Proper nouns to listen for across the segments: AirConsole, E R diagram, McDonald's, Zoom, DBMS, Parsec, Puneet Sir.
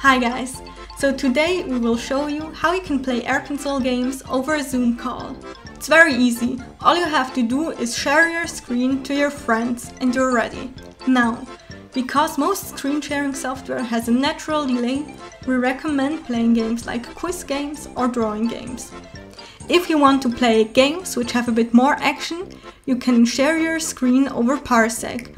Hi guys! So today we will show you how you can play AirConsole games over a Zoom call. It's very easy, all you have to do is share your screen to your friends and you're ready. Now, because most screen sharing software has a natural delay, we recommend playing games like quiz games or drawing games. If you want to play games which have a bit more action, you can share your screen over Parsec.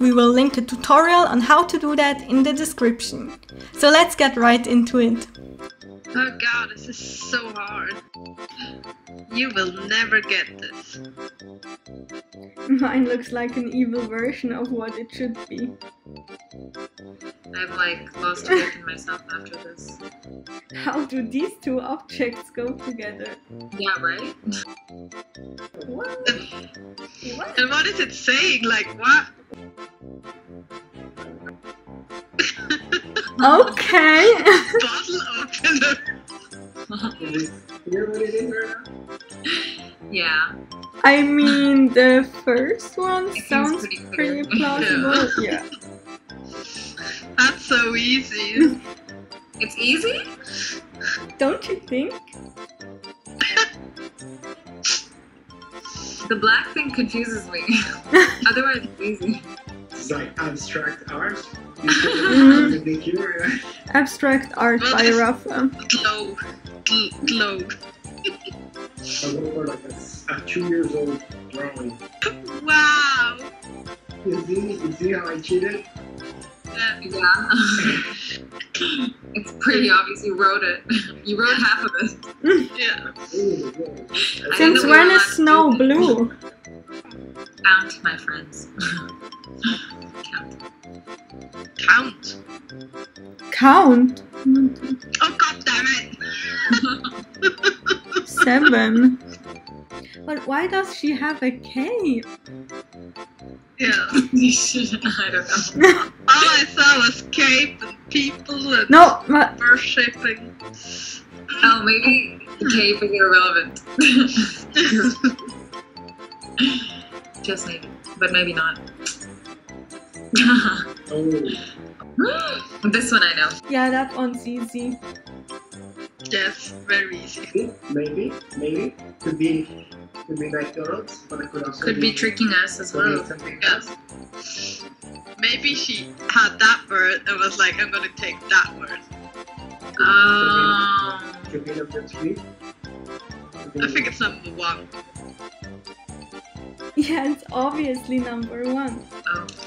We will link a tutorial on how to do that in the description. So let's get right into it. Oh god, this is so hard. You will never get this. Mine looks like an evil version of what it should be. I've lost faith in myself after this. How do these two objects go together? Yeah, right? What? What? And what is it saying? What? Okay. Bottle opener. Yeah. I mean, the first one sounds pretty plausible. Yeah. That's so easy. It's easy? Don't you think? The black thing confuses me. Otherwise, it's easy. It's like abstract art. Abstract art by Rafa. Glow. I went for a 2-year-old drawing. Wow! You see how I cheated? Yeah. It's pretty obvious you wrote it. You wrote half of it. Yeah. Since when is snow blue? Count, my friends. Count? Oh god damn it! 7. But why does she have a cape? Yeah, I don't know. All I saw was cape and people and worshipping. Oh, maybe the cape is irrelevant. Just maybe, but maybe not. This one I know. Yeah, that one's easy. Yes, very easy. Maybe could be McDonald's, but it could also be tricking us as well. Yes. Maybe she had that word and was like, I'm gonna take that word. Could be number 3. I think it's number 1. Yeah, it's obviously number 1. Oh.